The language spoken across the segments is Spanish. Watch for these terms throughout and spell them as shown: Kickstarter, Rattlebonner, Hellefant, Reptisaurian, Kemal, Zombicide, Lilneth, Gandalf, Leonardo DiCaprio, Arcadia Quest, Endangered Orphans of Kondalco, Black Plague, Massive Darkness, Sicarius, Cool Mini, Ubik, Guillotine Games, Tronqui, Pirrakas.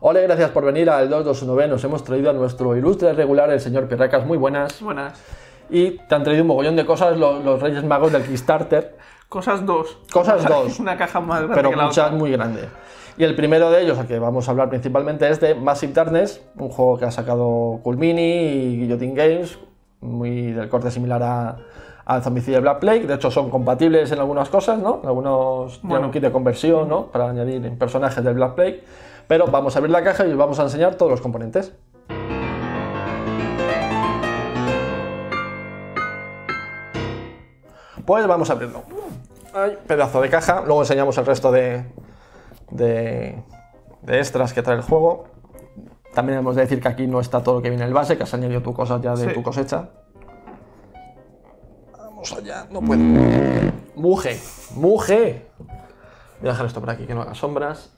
Ole, gracias por venir al 229. Nos hemos traído a nuestro ilustre regular, el señor Pirrakas. Muy buenas. Buenas. Y te han traído un mogollón de cosas los Reyes Magos del Kickstarter. Cosas dos. Cosas dos. Una caja más grande. Pero muchas muy grandes. Y el primero de ellos, al que vamos a hablar principalmente, es de Massive Darkness, un juego que ha sacado Cool Mini y Guillotine Games, muy del corte similar al Zombicide Black Plague. De hecho, son compatibles en algunas cosas, ¿no? En algunos tienen un kit de conversión, ¿no? Para añadir personajes del Black Plague. Pero vamos a abrir la caja y os vamos a enseñar todos los componentes. Pues vamos a abrirlo. Ay, pedazo de caja. Luego enseñamos el resto de extras que trae el juego. También hemos de decir que aquí no está todo lo que viene en el base, que has añadido tus cosas ya de tu cosecha. Vamos allá, no puedo. ¡Muje! ¡Muje! Voy a dejar esto por aquí, que no haga sombras.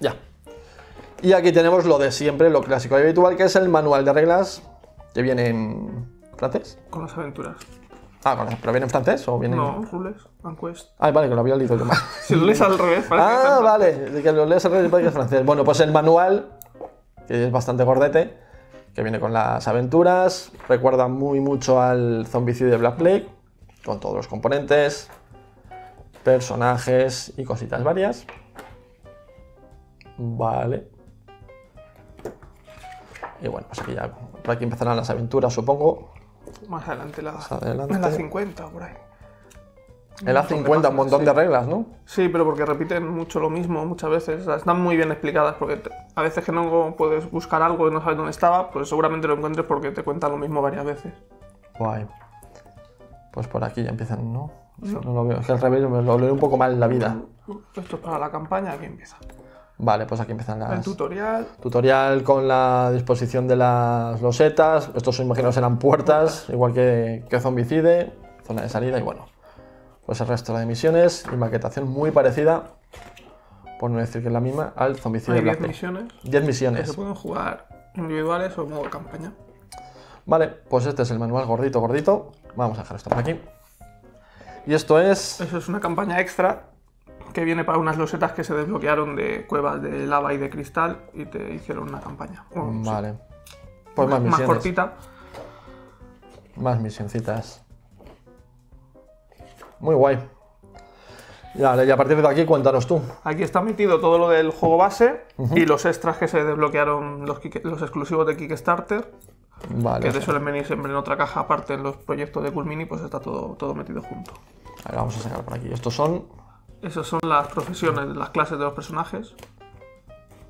Ya. Y aquí tenemos lo de siempre, lo clásico y habitual, que es el manual de reglas, que viene en francés. Con las aventuras. Ah, ¿pero viene en francés o viene? No, rules and quest. Ah, vale, que lo había leído yo mal. Si lo lees al revés, parece que es vale, que lo lees al revés parece que es francés. Bueno, pues el manual, que es bastante gordete, que viene con las aventuras, recuerda muy mucho al Zombicide Black Plague, con todos los componentes, personajes y cositas varias. Vale. Y bueno, pues aquí ya, por aquí empezarán las aventuras, supongo. Más adelante, en la 50 por ahí. En la 50 un montón de reglas, ¿no? Sí, pero porque repiten mucho lo mismo muchas veces. O sea, están muy bien explicadas porque a veces que no puedes buscar algo y no sabes dónde estaba, pues seguramente lo encuentres porque te cuentan lo mismo varias veces. Guay. Pues por aquí ya empiezan, ¿no? No, no lo veo. Es que al revés me lo leo un poco mal en la vida. Esto es para la campaña, aquí empieza. Vale, pues aquí empiezan las... El tutorial. Tutorial con la disposición de las losetas. Estos, imagino, serán puertas, igual que Zombicide. Zona de salida y bueno. Pues el resto de misiones y maquetación muy parecida, por no decir que es la misma, al Zombicide. Hay 10 misiones. 10 misiones. Que se pueden jugar individuales o en modo campaña. Vale, pues este es el manual gordito, gordito. Vamos a dejar esto por aquí. Y esto es... Eso es una campaña extra, que viene para unas losetas que se desbloquearon de cuevas de lava y de cristal y te hicieron una campaña. Bueno, vale. Sí. Pues más misiones. Más cortita. Más misioncitas. Muy guay. Ya, y a partir de aquí, cuéntanos tú. Aquí está metido todo lo del juego base y los extras que se desbloquearon, los exclusivos de Kickstarter. Vale. Que te suelen venir siempre en otra caja aparte en los proyectos de Cool Mini, pues está todo metido junto. A ver, vamos a sacar por aquí. Estos son... Esas son las profesiones, las clases de los personajes.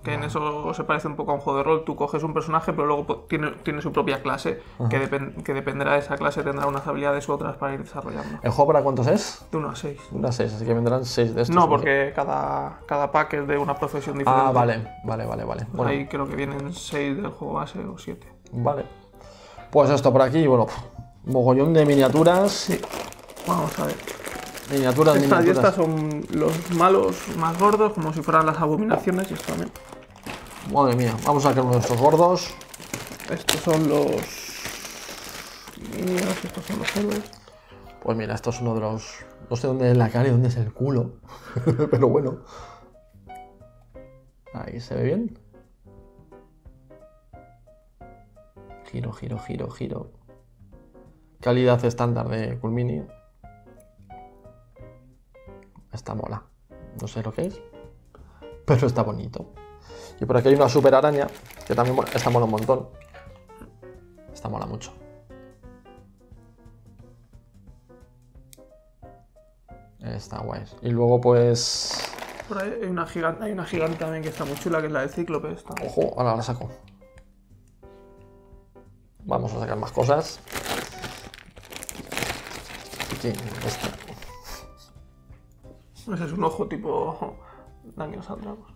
Que en eso se parece un poco a un juego de rol. Tú coges un personaje, pero luego tiene su propia clase. Que dependerá de esa clase, tendrá unas habilidades u otras para ir desarrollando. ¿El juego para cuántos es? De 1 a 6. De 1 a 6, así que vendrán 6 de estos. No, porque cada pack es de una profesión diferente. Ah, vale. Pues bueno. Ahí creo que vienen 6 del juego base o 7. Vale. Pues esto por aquí, bueno, mogollón de miniaturas. Sí. Vamos a ver. Miniaturas. Y estas son los malos más gordos, como si fueran las abominaciones. Y esto también. Madre mía, vamos a sacar uno de estos gordos. Estos son los... Estos son los héroes. Pues mira, esto es uno de los... No sé dónde es la cara y dónde es el culo. Pero bueno. Ahí se ve bien. Giro, giro, giro, giro. Calidad estándar de Cool Mini. Está mola, no sé lo que es, pero está bonito. Y por aquí hay una super araña, que también está mola un montón. Está mola mucho. Está guay. Y luego pues... Por ahí hay una gigante también que está muy chula, que es la de Cíclope. Esta. Ojo, ahora la saco. Vamos a sacar más cosas. Aquí está. Ese es un ojo tipo daños a dragos.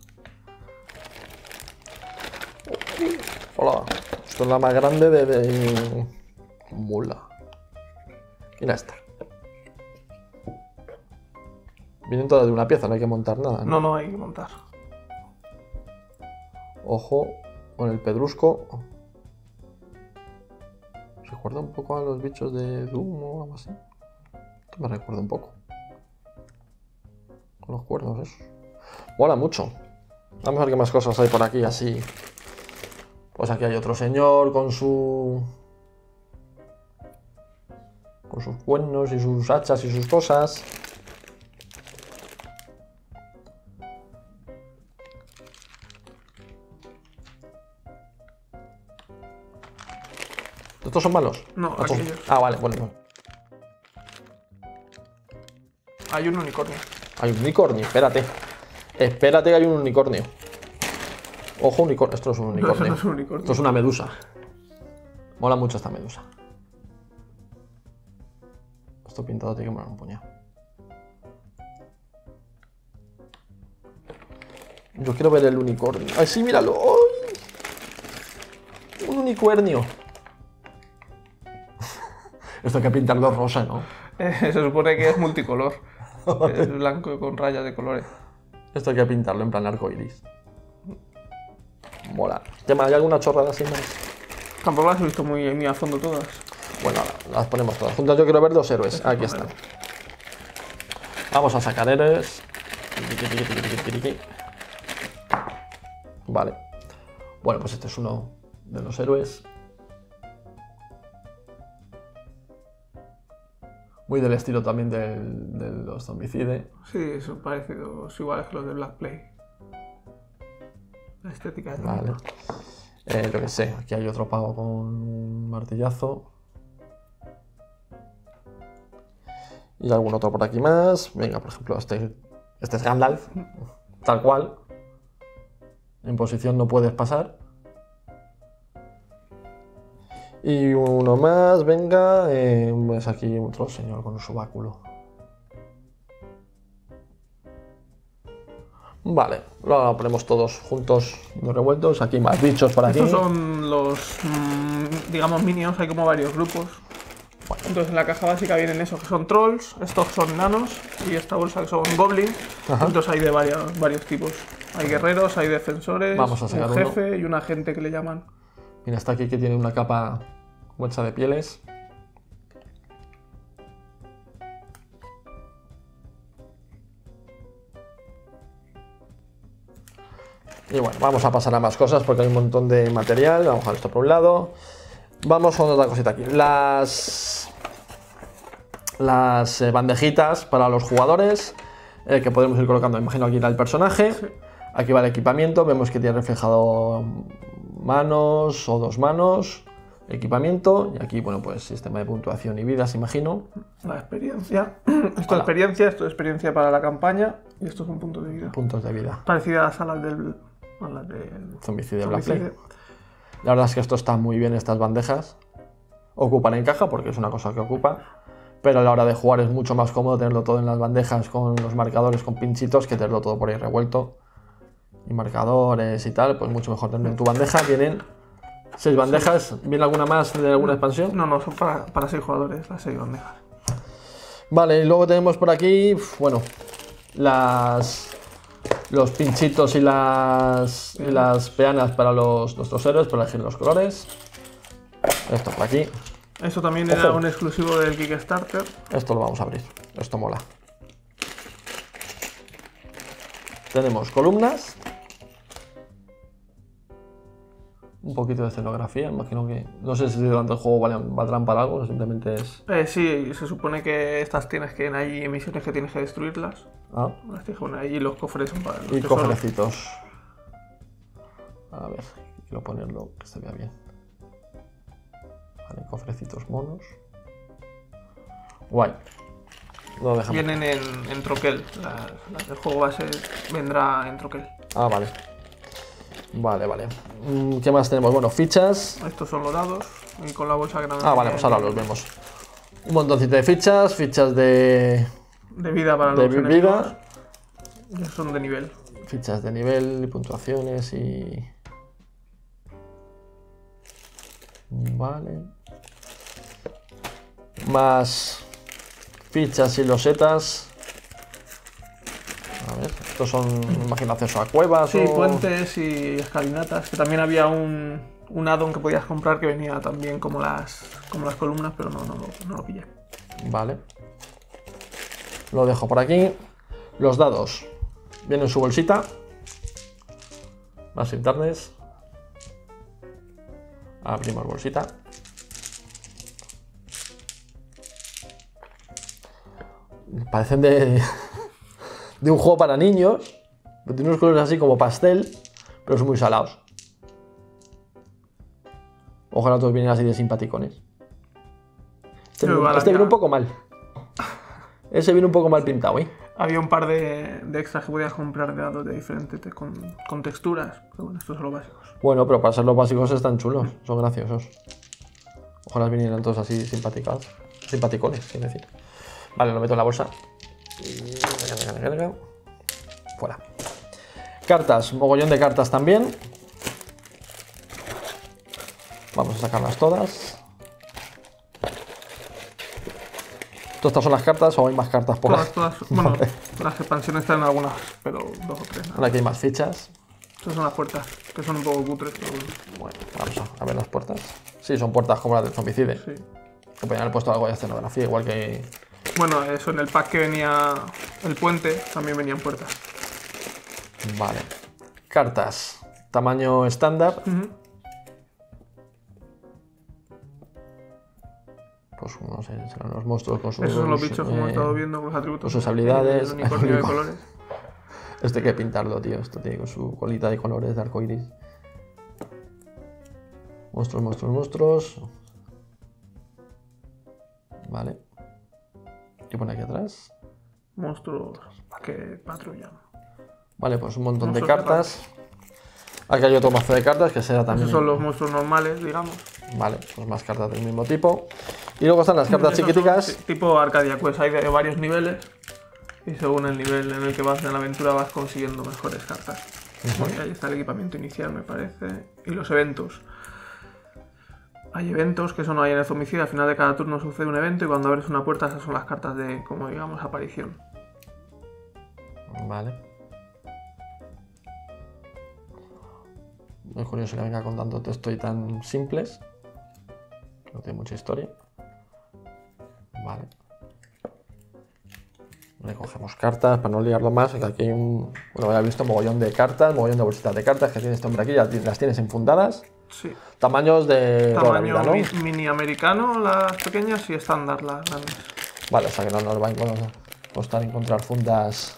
Hola, esto es la más grande de mula. Mira esta. Vienen todas de una pieza, no hay que montar nada. No hay que montar. Ojo con el pedrusco. Recuerda un poco a los bichos de Doom o algo así. Esto me recuerda un poco. Con los cuernos esos. Mola mucho. Vamos a ver qué más cosas hay por aquí, así. Pues aquí hay otro señor con su... con sus cuernos y sus hachas y sus cosas. ¿Estos son malos? No, aquellos. Ah, vale, bueno. Hay un unicornio. Hay un unicornio, espérate. Espérate que hay un unicornio. Ojo, unicornio. Esto es un unicornio. No, no es un unicornio. Esto es una medusa. Mola mucho esta medusa. Esto pintado tiene que molar un puñado. Yo quiero ver el unicornio. ¡Ay, sí, míralo! ¡Ay! Un unicornio. Esto hay que pintarlo rosa, ¿no? Se supone que es multicolor. Es blanco con rayas de colores. Esto hay que pintarlo en plan arco iris. Mola. ¿Hay alguna chorrada así más? Tampoco las he visto muy a fondo todas. Bueno, las ponemos todas juntas. Yo quiero ver dos héroes. Este aquí están. Vamos a sacar héroes. Vale. Bueno, pues este es uno de los héroes. Muy del estilo también de los Zombicide. Sí, son parecidos, iguales que los de Black Plague. La estética. Vale. Lo que sé, aquí hay otro pavo con un martillazo. Y algún otro por aquí más. Venga, por ejemplo, este es Gandalf. Tal cual. En posición no puedes pasar. Y uno más, venga, pues aquí otro señor con un subáculo. Vale, lo ponemos todos juntos y revueltos. Aquí más bichos para aquí. Estos son los, digamos, minions, hay como varios grupos. Bueno. Entonces en la caja básica vienen esos que son trolls, estos son nanos y esta bolsa que son goblins. Ajá. Entonces hay de varios tipos. Hay guerreros, hay defensores, un jefe y un agente que le llaman. Mira, está aquí que tiene una capa hecha de pieles. Y bueno, vamos a pasar a más cosas porque hay un montón de material. Vamos a ver esto por un lado. Vamos con otra cosita aquí. Las bandejitas para los jugadores que podemos ir colocando. Imagino aquí irá el personaje. Sí. Aquí va el equipamiento. Vemos que tiene reflejado manos o dos manos, equipamiento, y aquí, bueno, pues sistema de puntuación y vidas, imagino. La experiencia. Esto es experiencia para la campaña, y estos son puntos de vida. Puntos de vida. Parecidas a las del Zombicide Black Plague. La verdad es que esto está muy bien, estas bandejas. Ocupan en caja, porque es una cosa que ocupa, pero a la hora de jugar es mucho más cómodo tenerlo todo en las bandejas con los marcadores, con pinchitos, que tenerlo todo por ahí revuelto. Y marcadores y tal, pues mucho mejor tener en tu bandeja. Vienen 6 bandejas. Sí. ¿Viene alguna más de alguna expansión? No, no, son para 6 jugadores, las 6 bandejas. Vale, y luego tenemos por aquí, bueno, los pinchitos y las peanas para nuestros héroes, para elegir los colores. Esto por aquí. Esto también era un exclusivo del Kickstarter. Esto lo vamos a abrir, esto mola. Tenemos columnas. Un poquito de escenografía, imagino que... No sé si durante el juego valdrán para algo, simplemente es... sí, se supone que estas tienes que... Hay misiones que tienes que destruirlas. Ah. Las tienes que poner ahí y los cofres son para... Y cofrecitos. A ver, quiero ponerlo que se vea bien. Vale, cofrecitos monos. Guay. No, vienen en troquel. El juego base vendrá en troquel. Ah, vale. Vale, vale. ¿Qué más tenemos? Bueno, fichas. Estos son los dados. Y con la bolsa grande. Ah, vale, pues ahora los vemos. Un montoncito de fichas. Fichas de... De vida para los enemigos. Ya son de nivel. Fichas de nivel, puntuaciones y... Vale. Más fichas y losetas. A ver, estos son, imagino, acceso a cuevas. Sí, o... puentes y escalinatas. Que también había un add-on que podías comprar que venía también como las columnas, pero no lo pillé. Vale. Lo dejo por aquí. Los dados. Vienen en su bolsita. Massive Darkness. Abrimos bolsita. Parecen de un juego para niños. Tiene unos colores así como pastel, pero son muy salados. Ojalá todos vienen así de simpaticones. Este viene un poco mal. Ese viene un poco mal pintado, ¿eh? Había un par de extras que podías comprar de dados de diferentes con texturas. Pero bueno, estos son los básicos. Bueno, pero para ser los básicos están chulos, son graciosos. Ojalá vinieran todos así simpaticados. Simpaticones, quiero decir. Vale, lo meto en la bolsa. Fuera. Cartas, mogollón de cartas también. Vamos a sacarlas todas. Todas estas son las cartas, o hay más cartas por ahí. Bueno, las expansiones están en algunas, pero dos o tres. Ahora aquí hay más fichas. Estas son las puertas, que son un poco cutres. Pero bueno, vamos a ver las puertas. Sí, son puertas como las del Zombicide. Sí. Que podrían haber puesto algo de escenografía, igual que... Bueno, eso, en el pack que venía el puente, también venían puertas. Vale. Cartas. Tamaño estándar. Pues no sé, serán los monstruos con sus... Esos son los bichos que hemos estado viendo con los atributos. Con sus habilidades. El unicornio de colores. Este hay que pintarlo, tío. Esto tiene con su colita de colores de arcoiris. Monstruos, monstruos, monstruos. Vale. ¿Qué pone aquí atrás? Monstruos que patrullan. Vale, pues un montón monstruos de cartas. Aquí hay otro mazo de cartas que será también... Esos son los monstruos normales, digamos. Vale, pues más cartas del mismo tipo. Y luego están las cartas chiquiticas. Tipo Arcadia Quest, hay de varios niveles. Y según el nivel en el que vas en la aventura vas consiguiendo mejores cartas. Porque ahí está el equipamiento inicial, me parece. Y los eventos. Hay eventos que son ahí en el Zombicide, al final de cada turno sucede un evento y cuando abres una puerta esas son las cartas de, como digamos, aparición. Vale. No es curioso que venga con tanto texto y tan simples. No tiene mucha historia. Vale. Le cogemos cartas para no liarlo más. Que aquí hay un... Bueno, ya he visto mogollón de cartas, mogollón de bolsitas de cartas que tiene este hombre aquí. Ya las tienes enfundadas. Sí. Tamaños de... Tamaño dólar, ¿no? Mini americano, las pequeñas, y estándar, las grandes. Vale, o sea que no nos va a costar encontrar fundas.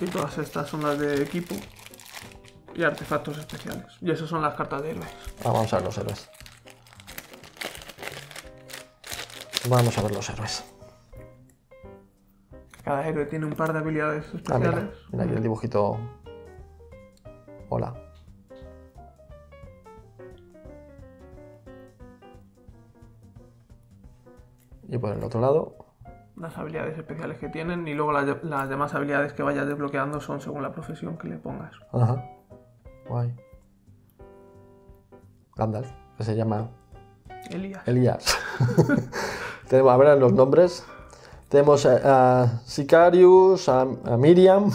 Y todas estas son las de equipo y artefactos especiales. Y esas son las cartas de héroes. Ah, vamos a ver los héroes. Vamos a ver los héroes. Cada héroe tiene un par de habilidades especiales. Ah, mira aquí el dibujito. Hola. Y por el otro lado, las habilidades especiales que tienen, y luego las demás habilidades que vayas desbloqueando son según la profesión que le pongas. Ajá. Guay. Gandalf, que se llama... Elías. Elías. Tenemos, a ver los nombres. Tenemos a Sicarius, a Miriam,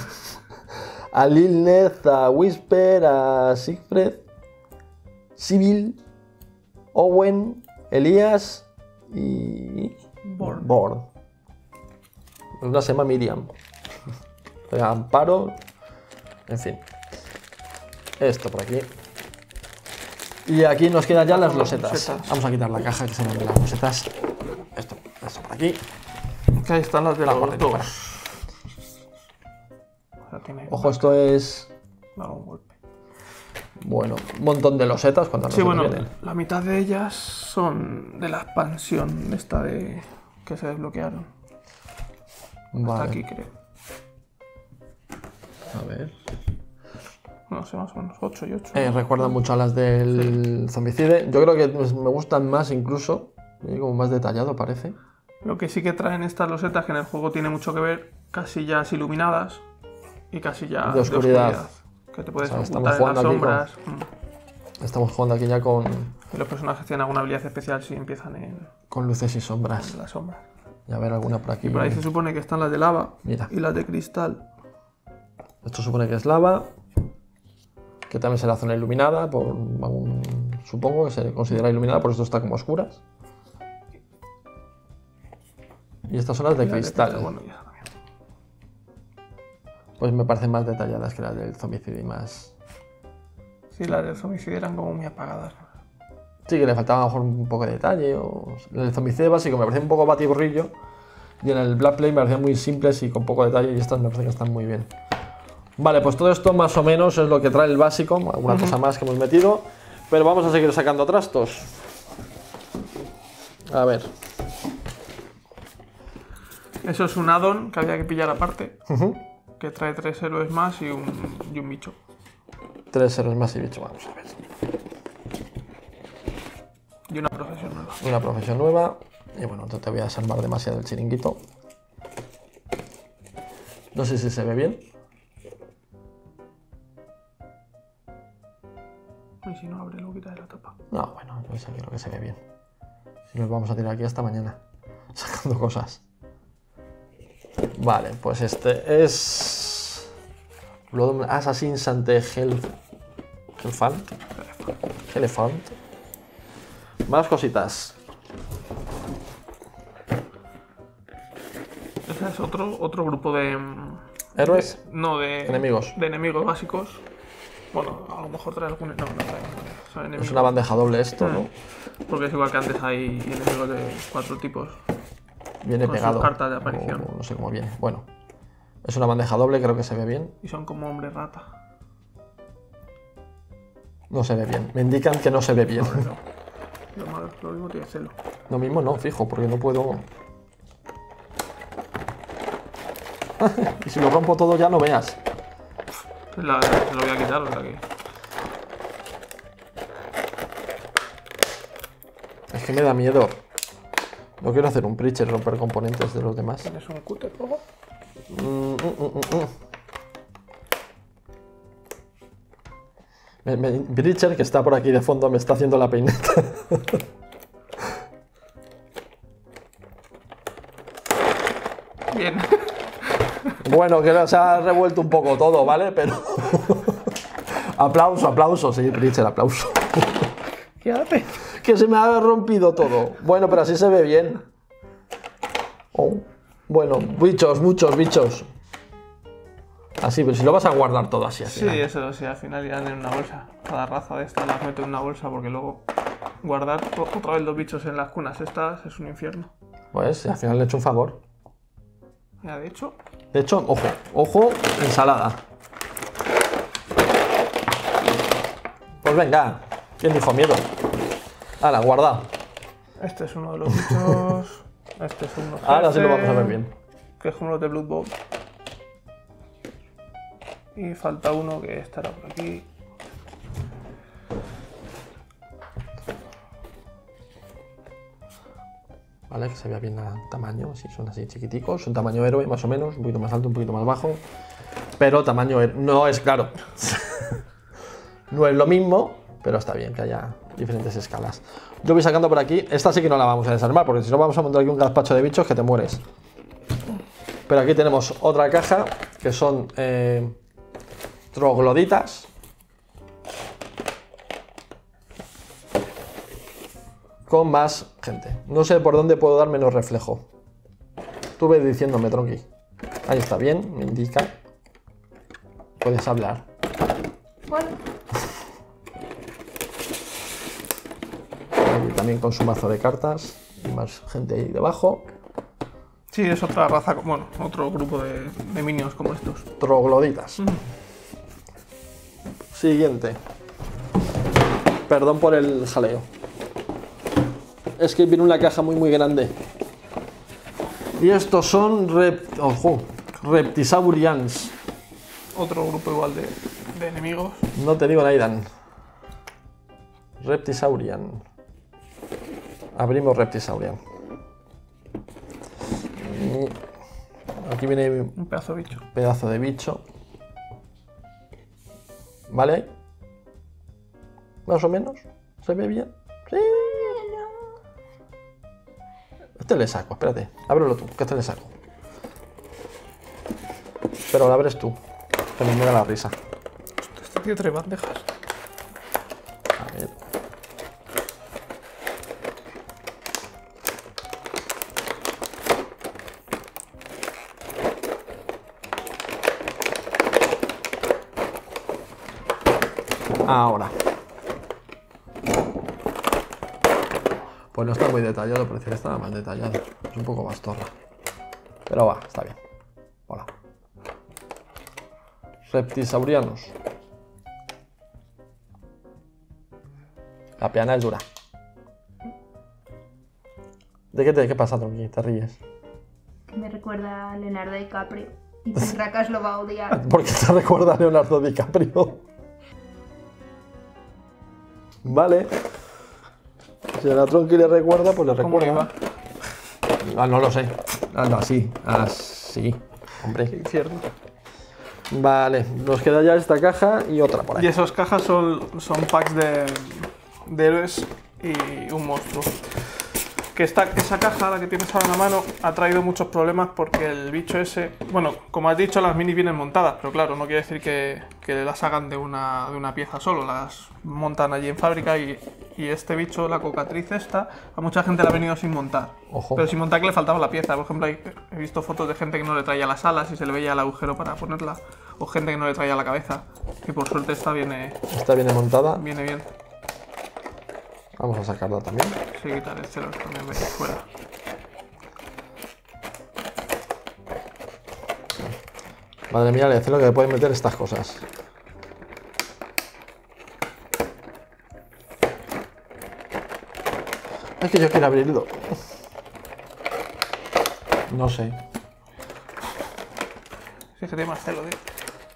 a Lilneth, a Whisper, a Siegfried, Sibyl, Owen, Elías... y... Born. Una se llama Miriam. Amparo. En fin. Esto por aquí. Y aquí nos quedan ya las losetas. Vamos a quitar la caja que se nos de las losetas. Esto por aquí. Que ahí están las de la gordo. Ojo, esto es... Bueno, un montón de losetas. Sí, bueno, vienen. La mitad de ellas son de la expansión esta de que se desbloquearon. Vale. Hasta aquí, creo. A ver... No sé, más o menos 8 y 8. Recuerdan mucho a las del Zombicide. Yo creo que me gustan más incluso. Como más detallado parece. Lo que sí que traen estas losetas, que en el juego tiene mucho que ver, casillas iluminadas y casillas de oscuridad. Que te puedes ocultar en las sombras. Estamos jugando aquí ya con... Y los personajes tienen alguna habilidad especial si empiezan en... Con luces y sombras. En las sombras. Y a ver alguna por aquí. Y por ahí se supone que están las de lava. Mira. Y las de cristal. Esto supone que es lava. Que también será zona iluminada. Por algún... Supongo que se considera iluminada, por esto está como oscuras. Y estas son las de cristal. Bueno, ya. Pues me parecen más detalladas que las del Zombicide y más... Sí, Sí, las zombicide eran como muy apagadas. Sí, que le faltaba a lo mejor un poco de detalle. O... el zombicide básico me parecía un poco batiburrillo. Y en el Black Plague me parecían muy simples y con poco detalle. Y estas me parece que están muy bien. Vale, pues todo esto más o menos es lo que trae el básico. Alguna cosa más que hemos metido. Pero vamos a seguir sacando trastos. A ver. Eso es un add-on que había que pillar aparte. Que trae 3 héroes más y un bicho. 3 héroes más y bicho, vamos a ver. Y una profesión nueva. Una profesión nueva. Y bueno, no te voy a salvar demasiado el chiringuito. No sé si se ve bien. Y si no, abre lo quita de la tapa. No, bueno, yo creo que se ve bien. Si nos vamos a tirar aquí hasta mañana, sacando cosas. Vale, pues este es... Blood Assassins ante Hellefant. Más cositas. Ese es otro grupo de... ¿Héroes? No, de... enemigos. De enemigos básicos. Bueno, a lo mejor trae algunos... No, no trae enemigos. Es una bandeja doble esto, ¿no? Porque es igual que antes hay enemigos de 4 tipos. Viene pegado. Carta de aparición. No sé cómo viene. Bueno, es una bandeja doble, creo que se ve bien. Y son como hombre rata. No se ve bien. Me indican que no se ve bien. No, no. Lo mismo tiene celo. Lo mismo no, fijo, porque no puedo... Y si lo rompo todo ya no veas. Se lo voy a quitar, o sea que... Es que me da miedo. No quiero hacer un preacher, romper componentes de los demás. ¿Tienes un cúter luego? Preacher, que está por aquí de fondo, me está haciendo la peineta. Bien. Bueno, que se ha revuelto un poco todo, ¿vale? Pero... aplauso, aplauso, sí, preacher, aplauso. ¿Qué haces? Que se me ha rompido todo. Bueno, pero así se ve bien. Oh. Bueno, bichos, muchos bichos. Así, pero si lo vas a guardar todo así al final. Sí, eso, sí, al final irán en una bolsa. Cada raza de estas las meto en una bolsa porque luego guardar otra vez los bichos en las cunas estas es un infierno. Pues al final le he hecho un favor. Ya, de hecho. De hecho, ojo, ojo, ensalada. Pues venga, ¿quién dijo miedo? ¡Hala, guarda! Este es uno de los bichos. Este es uno. Ahora sí lo vamos a ver bien. Que es uno de Blood Bowl. Y falta uno que estará por aquí. Vale, que se vea bien el tamaño. Si son así chiquiticos. Son tamaño héroe, más o menos. Un poquito más alto, un poquito más bajo. Pero tamaño héroe. No es claro. No es lo mismo. Pero está bien que haya diferentes escalas. Yo voy sacando por aquí. Esta sí que no la vamos a desarmar, porque si no vamos a montar aquí un gazpacho de bichos que te mueres. Pero aquí tenemos otra caja, que son trogloditas. Con más gente. No sé por dónde puedo dar menos reflejo. Estuve diciéndome, tronqui. Ahí está bien, me indica. Puedes hablar. Bueno. También con su mazo de cartas y más gente ahí debajo. Sí, es otra raza, bueno, otro grupo de minions como estos. Trogloditas. Siguiente. Perdón por el jaleo. Es que viene una caja muy grande. Y estos son Reptisaurians. Otro grupo igual de enemigos. No te digo, Naidan. Reptisaurian. Abrimos Reptisaurian. Aquí viene un pedazo de bicho. ¿Vale? Más o menos. ¿Se ve bien? Sí. Este le saco, espérate. Ábrelo tú, que este le saco. Pero lo abres tú. Que me muera la risa. Este tiene 3 bandejas. A ver. ahora. Pues no está muy detallado, prefiero estar más detallado. Es un poco bastorra. Pero va, está bien. Hola. Reptisaurianos. La piana es dura. ¿De qué te pasa, Tronqui? ¿Te ríes? Me recuerda a Leonardo DiCaprio. Y Pirrakas lo va a odiar. ¿Por qué te recuerda a Leonardo DiCaprio? Vale. Si a la Tronqui le recuerda, pues le recuerda. ¿Cómo le va? Ah, no lo sé. Anda, así. Así. Hombre. Qué infierno. Vale. Nos queda ya esta caja y otra por ahí. Y esas cajas son packs de héroes y un monstruo. Esa caja, la que tienes ahora en la mano, ha traído muchos problemas porque el bicho ese... Bueno, como has dicho, las minis vienen montadas, pero claro, no quiere decir que las hagan de una pieza solo. Las montan allí en fábrica y este bicho, la cocatriz esta, a mucha gente la ha venido sin montar. Ojo. Pero sin montar que le faltaba la pieza. Por ejemplo, he visto fotos de gente que no le traía las alas y se le veía el agujero para ponerla. O gente que no le traía la cabeza. Que por suerte esta viene montada. Viene bien. Vamos a sacarla también. Sí, quitaré este los también de aquí fuera. Madre mía, le decía lo que le pueden meter estas cosas. Es que yo quiero abrirlo. No sé. Sí, que tiene más celo, tío.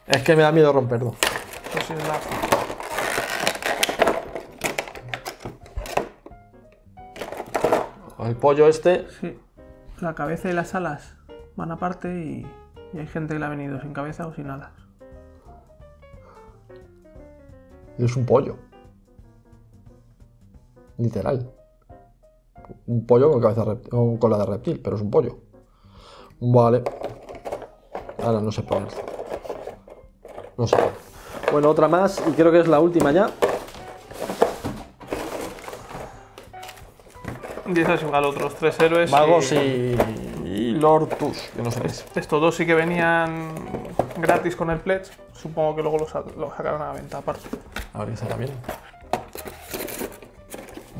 Es que me da miedo romperlo. Pues es la... El pollo este. Sí. La cabeza y las alas van aparte y hay gente que le ha venido sin cabeza o sin alas. Y es un pollo. Literal. Un pollo con cabeza con cola de reptil, pero es un pollo. Vale. Ahora no sé poner. No sé. Bueno, otra más y creo que es la última ya. Dices igual otros tres héroes. Magos y Lortus, que no sé. Estos dos sí que venían gratis con el pledge. Supongo que luego los sacaron a la venta aparte. A ver qué sale bien.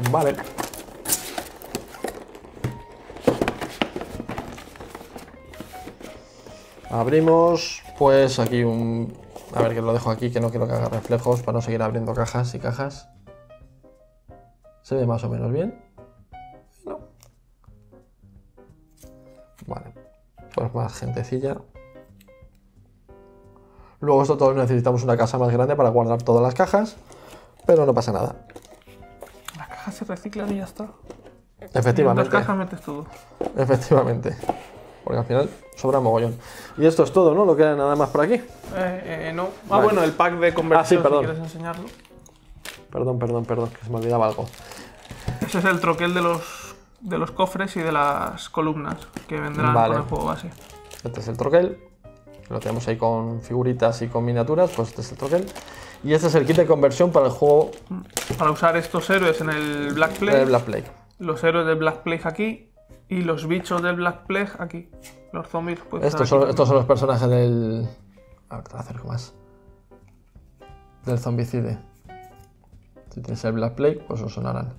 Vale. Abrimos, pues aquí un... A ver, que lo dejo aquí, que no quiero que haga reflejos para no seguir abriendo cajas y cajas. Se ve más o menos bien. Vale, pues más gentecilla. Luego esto todos necesitamos una casa más grande para guardar todas las cajas, pero no pasa nada. Las cajas se reciclan y ya está. Efectivamente. Las cajas metes todo. Efectivamente. Porque al final sobra mogollón. Y esto es todo, ¿no? ¿No queda nada más por aquí? No. Ah, vale. Bueno, el pack de conversión, sí, perdón. Si quieres enseñarlo. Perdón, que se me olvidaba algo. Ese es el troquel de los cofres y de las columnas que vendrán con el juego base. Este es el troquel, lo tenemos ahí con figuritas y con miniaturas, pues este es el troquel. Y este es el kit de conversión para el juego. Para usar estos héroes en el Black Plague. Los héroes del Black Plague aquí y los bichos del Black Plague aquí. Los zombies. Estos son los personajes del... A ver, te acerco más. Del zombicide. Si tienes el Black Plague, pues os sonarán.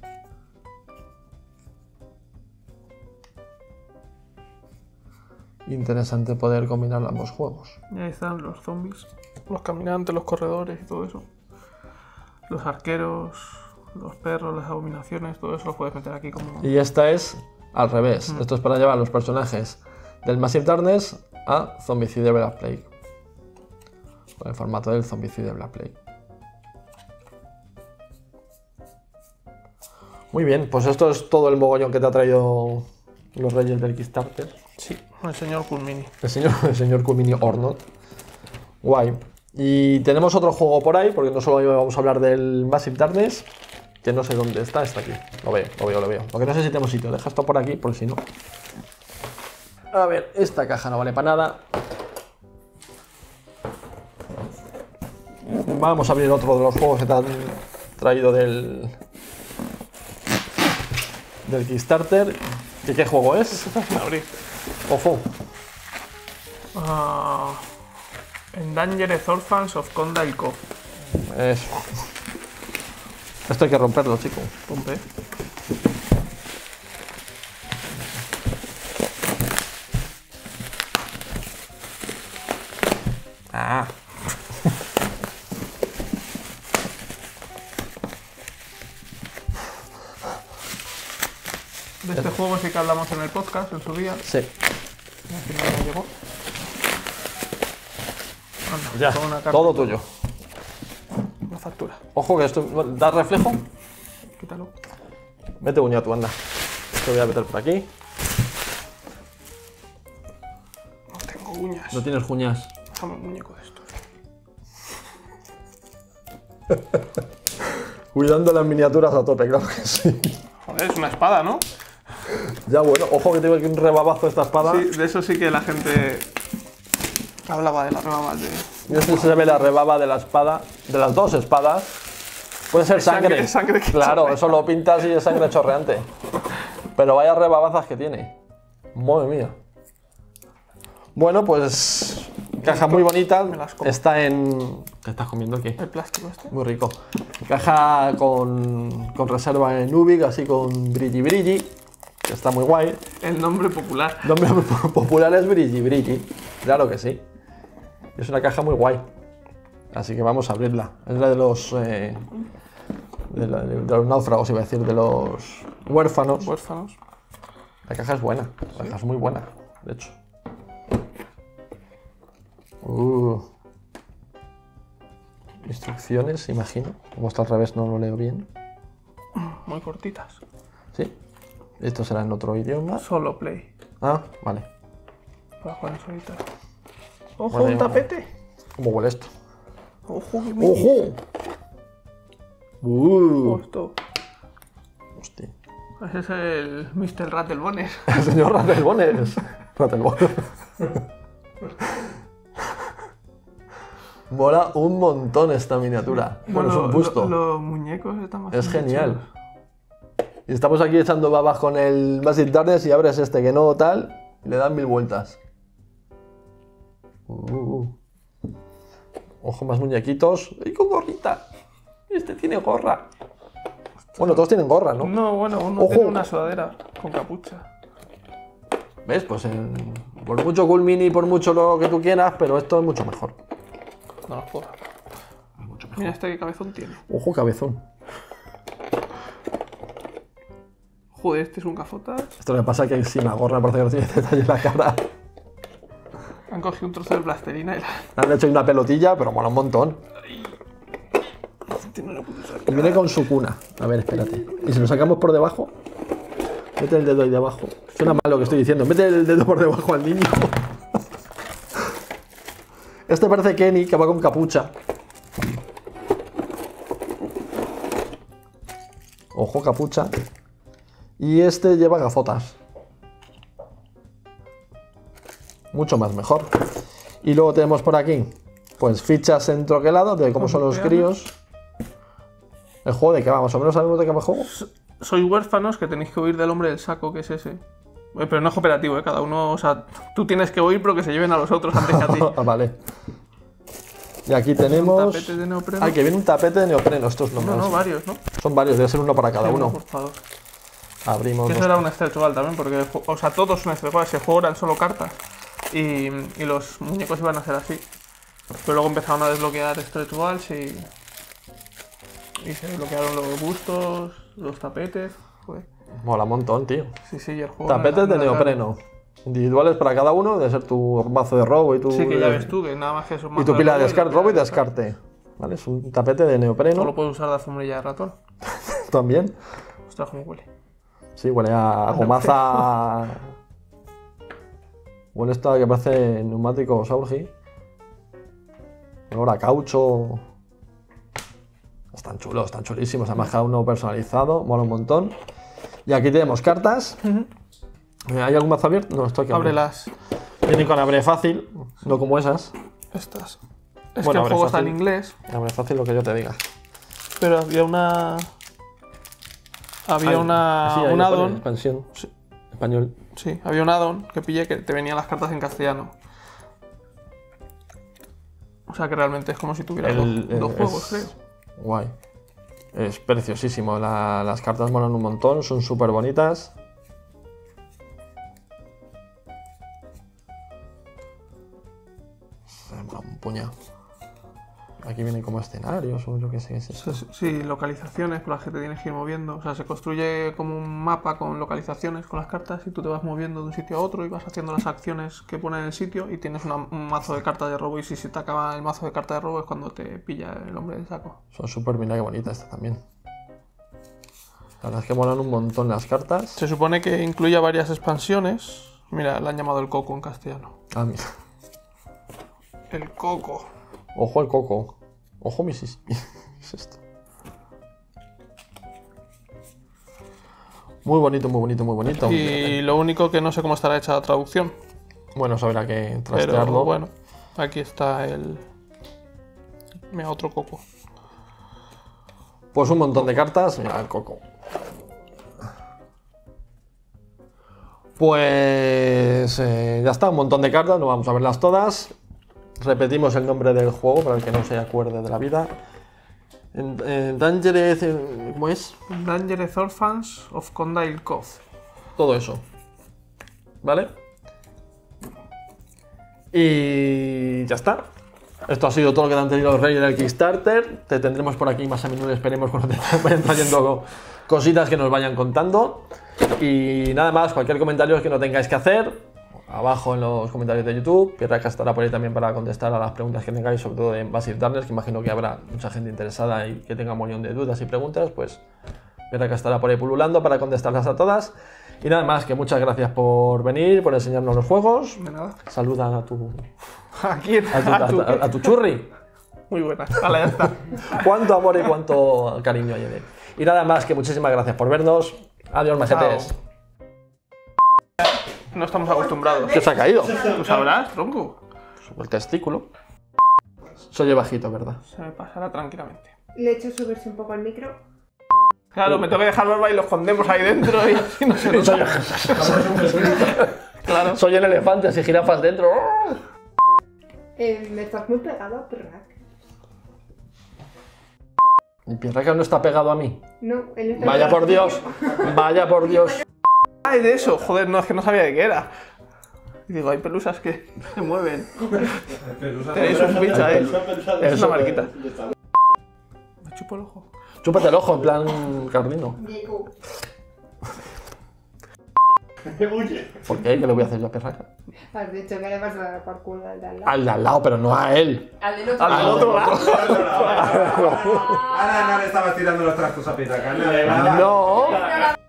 Interesante poder combinar ambos juegos. Y ahí están los zombies, los caminantes, los corredores y todo eso. Los arqueros, los perros, las abominaciones, todo eso lo puedes meter aquí como... Y esta es al revés. Esto es para llevar los personajes del Massive Darkness a Zombicide Black Plague. Con el formato del Zombicide Black Plague. Muy bien, pues esto es todo el mogollón que te ha traído los Reyes del Kickstarter. Sí, el señor Cool Mini. El señor Cool Mini Ornot. Guay. Y tenemos otro juego por ahí, porque no solo vamos a hablar del Massive Darkness, que no sé dónde está, está aquí. Lo veo. Lo que no sé si tenemos sitio, deja esto por aquí, por si no. A ver, esta caja no vale para nada. Vamos a abrir otro de los juegos que te han traído del Kickstarter. ¿Y qué juego es? Abrir. Ojo. Endangered Orphans of Kondalco. Eso. Esto hay que romperlo, chico. Rompe. Ah. De este juego sí que hablamos en el podcast en su día. Sí. Al final no llegó. Anda, ya, una carta todo tuyo. Una factura. Ojo que esto... ¿Da reflejo? Quítalo. Mete uña tú, anda. Te voy a meter por aquí. No tengo uñas. No tienes uñas. Déjame un muñeco de estos. Cuidando las miniaturas a tope, claro que sí. Joder, es una espada, ¿no? Ya bueno, ojo que tengo aquí un rebabazo esta espada. Sí, de eso sí que la gente... Hablaba de las rebabas de... Y esto se ve la rebaba de la espada, de las dos espadas. Puede ser sangre. Sangre que claro, chorrea. Eso lo pintas y es sangre chorreante. Pero vaya rebabazas que tiene. Madre mía. Bueno, pues... Caja muy bonita. Está en... ¿Qué estás comiendo aquí? El plástico este. Muy rico. Caja con reserva en Ubik, así con brilli brilli. Que está muy guay. El nombre popular. El nombre popular es brilli brilli. Claro que sí. Es una caja muy guay, así que vamos a abrirla. Es la de los... de los náufragos, iba a decir, de los huérfanos. Huérfanos. La caja es buena, la caja es muy buena, de hecho. Instrucciones, imagino. Como está al revés no lo leo bien. Muy cortitas. Sí. Esto será en otro idioma. Solo play. Ah, vale. Para jugar solita. ¡Ojo, vale, un tapete! ¿Cómo huele esto? ¡Ojo! ¡Ojo! ¡Ojo! ¡Hostia! Ese es el Mr. Rattlebonner. El señor Rattlebonner. Rattlebonner. Mola un montón esta miniatura. Bueno, es un busto. Los muñecos están más es genial. Chulos. Y estamos aquí echando babas con el Massive Darkness y abres este que no tal y le dan mil vueltas. Ojo, más muñequitos. ¡Y con gorrita! Este tiene gorra. Bueno, todos tienen gorra, ¿no? No, bueno, uno Ojo. Tiene una sudadera con capucha. ¿Ves? Pues por mucho Cool Mini, por mucho lo que tú quieras, pero esto es mucho mejor. No los puedo. Mucho mejor. Mira este que cabezón tiene. Ojo, cabezón. Joder, este es un cafota. Esto le pasa que encima gorra parece que no tiene detalle en la cara. Han cogido un trozo de plastilina y la... Han hecho una pelotilla, pero mola un montón. Y viene con su cuna. A ver, espérate. ¿Y si lo sacamos por debajo? Mete el dedo ahí debajo. Suena mal lo que estoy diciendo. Mete el dedo por debajo al niño. Este parece Kenny, que va con capucha. Ojo, capucha. Y este lleva gafotas. Mucho más mejor. Y luego tenemos por aquí, pues fichas en troquelado de cómo son los críos. El juego de qué va, más o menos sabemos de qué va el juego. Soy huérfanos que tenéis que huir del hombre del saco, que es ese. Pero no es cooperativo, ¿eh? Cada uno, o sea, tú tienes que huir pero que se lleven a los otros antes que a ti. Vale. Y aquí tenemos... Un tapete de neopreno. Ah, que viene un tapete de neopreno, estos nombres. No, varios, ¿no? Son varios, debe ser uno para cada uno. Por favor. Abrimos... Que eso era un stretch goal también, porque, o sea, todos son stretch goal, se juegan solo cartas. Y los muñecos iban a hacer así. Pero luego empezaron a desbloquear stretch goals y se desbloquearon los bustos, los tapetes. Joder. Mola un montón, tío. Sí, sí, el juego. Tapetes de neopreno. Individuales para cada uno, de ser tu mazo de robo y tu. Sí, que ya ves tú, que nada más que eso. Y tu pila de descarte, robo y descarte. Vale, es un tapete de neopreno. No lo puedes usar de alfombrilla de ratón. También. Ostras, cómo huele. Sí, huele a gomaza. Bueno, esta que parece neumático Saurgi. Olor a caucho. Están chulos, están chulísimos. Además, cada uno personalizado. Mola un montón. Y aquí tenemos cartas. ¿Hay algún mazo abierto? No, esto aquí. Ábrelas. Vienen con abre fácil, no como esas. Estas. Es bueno, que el juego fácil. Está en inglés. Abre fácil lo que yo te diga. Pero había una. Había ahí. Un addon. Expansión. Sí. Español. Sí, había un addon que pillé que te venían las cartas en castellano. O sea que realmente es como si tuvieras dos juegos, creo. Guay. Es preciosísimo, las cartas molan un montón, son súper bonitas. Se mola un puñado. Aquí vienen como escenarios o yo qué sé qué es eso. Sí, localizaciones por las que te tienes que ir moviendo. O sea, se construye como un mapa con localizaciones, con las cartas, y tú te vas moviendo de un sitio a otro y vas haciendo las acciones que pone en el sitio y tienes un mazo de cartas de robo, y si se te acaba el mazo de cartas de robo es cuando te pilla el hombre del saco. Son súper mira que bonitas estas también. La verdad es que molan un montón las cartas. Se supone que incluye varias expansiones. Mira, le han llamado el coco en castellano. Ah, mira. El coco. Ojo al coco. Ojo, misis. ¿Qué es esto? Muy bonito, muy bonito, muy bonito. Y lo único que no sé cómo estará hecha la traducción. Bueno, habrá que trastearlo. Pero bueno, aquí está el... Mira, otro coco. Pues un montón de cartas. Mira, el coco. Pues... ya está, un montón de cartas. No vamos a verlas todas. Repetimos el nombre del juego para el que no se acuerde de la vida. Endangered... ¿Cómo es? Endangered Orphans of Kondalco. Todo eso. ¿Vale? Y ya está. Esto ha sido todo lo que te han tenido los reyes del Kickstarter. Te tendremos por aquí más a menudo, esperemos, cuando te vayan trayendo cositas que nos vayan contando. Y nada más, cualquier comentario que no tengáis que hacer, abajo en los comentarios de YouTube. Pirrakas estará por ahí también para contestar a las preguntas que tengáis, sobre todo en Massive Darkness, que imagino que habrá mucha gente interesada y que tenga un montón de dudas y preguntas, pues Pirrakas estará por ahí pululando para contestarlas a todas. Y nada más, que muchas gracias por venir, por enseñarnos los juegos. De nada. Saludan a tu... ¿A quién? A tu churri. Muy buena. Vale, ya está. Cuánto amor y cuánto cariño hay en él. Y nada más, que muchísimas gracias por vernos. Adiós, machetes. No estamos acostumbrados. ¿Qué se ha caído? ¿Tú sabrás, tronco? El testículo. Se oye bajito, ¿verdad? Se me pasará tranquilamente. Le he hecho subirse un poco al micro. Claro, me tengo que dejar barba y lo escondemos ahí dentro y así no se nos oye. Claro. Soy el elefante, así jirafas dentro. Me estás muy pegado a Pirrakas. ¿Y Pirrakas no está pegado a mí? No, él está. Vaya por Dios, vaya por Dios. Ah, es de eso, joder, no, es que no sabía de qué era. Y digo, hay pelusas que se mueven. Tenéis un pincha ahí. Es una marquita. Me chupo el ojo. Chúpate el ojo, en plan Carlino. ¿Por qué? ¿Qué le voy a hacer yo a Pirrakas? Has dicho que le vas a dar por culo al de al lado. Al de al lado, pero no a él. Al del otro lado. Al otro lado. Ahora no le estabas tirando los trastos a Pirrakas. No.